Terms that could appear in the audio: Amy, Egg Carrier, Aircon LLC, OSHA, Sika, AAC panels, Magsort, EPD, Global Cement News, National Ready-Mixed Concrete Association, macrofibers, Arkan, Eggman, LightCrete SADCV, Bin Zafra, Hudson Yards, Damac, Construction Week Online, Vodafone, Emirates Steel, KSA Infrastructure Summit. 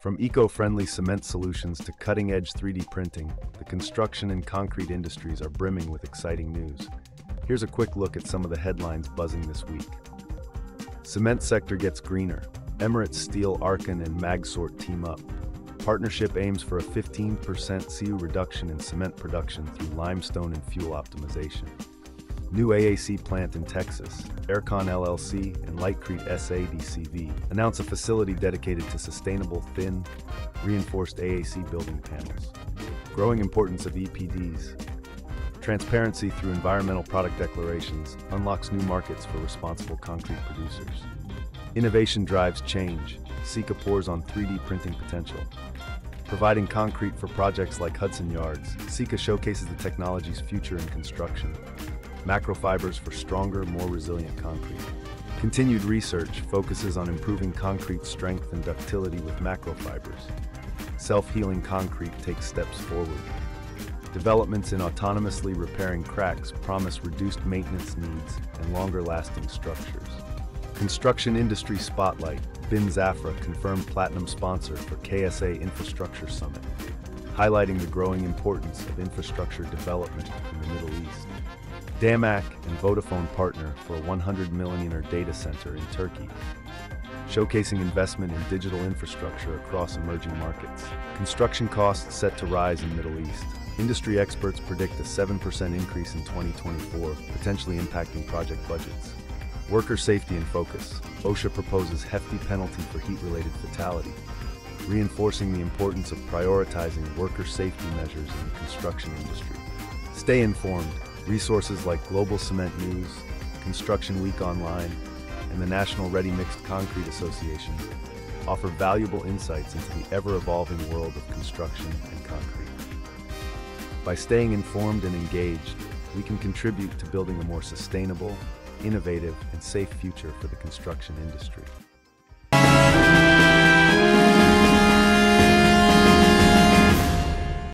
From eco-friendly cement solutions to cutting-edge 3D printing, the construction and concrete industries are brimming with exciting news. Here's a quick look at some of the headlines buzzing this week. Cement sector gets greener. Emirates Steel, Arkan, and Magsort team up. Partnership aims for a 15% CO2 reduction in cement production through limestone and fuel optimization. New AAC plant in Texas, Aircon LLC, and LightCrete SADCV announce a facility dedicated to sustainable, thin, reinforced AAC building panels. Growing importance of EPDs. Transparency through environmental product declarations unlocks new markets for responsible concrete producers. Innovation drives change. Sika pours on 3D printing potential. Providing concrete for projects like Hudson Yards, Sika showcases the technology's future in construction. Macrofibers for stronger, more resilient concrete. Continued research focuses on improving concrete strength and ductility with macrofibers. Self-healing concrete takes steps forward. Developments in autonomously repairing cracks promise reduced maintenance needs and longer-lasting structures. Construction industry spotlight. Bin Zafra confirmed platinum sponsor for KSA Infrastructure Summit, highlighting the growing importance of infrastructure development in the Middle East. Damac and Vodafone partner for a $100 million data center in Turkey, showcasing investment in digital infrastructure across emerging markets. Construction costs set to rise in Middle East. Industry experts predict a 7% increase in 2024, potentially impacting project budgets. Worker safety in focus. OSHA proposes hefty penalty for heat-related fatality, reinforcing the importance of prioritizing worker safety measures in the construction industry. Stay informed. Resources like Global Cement News, Construction Week Online, and the National Ready-Mixed Concrete Association offer valuable insights into the ever-evolving world of construction and concrete. By staying informed and engaged, we can contribute to building a more sustainable, innovative, and safe future for the construction industry.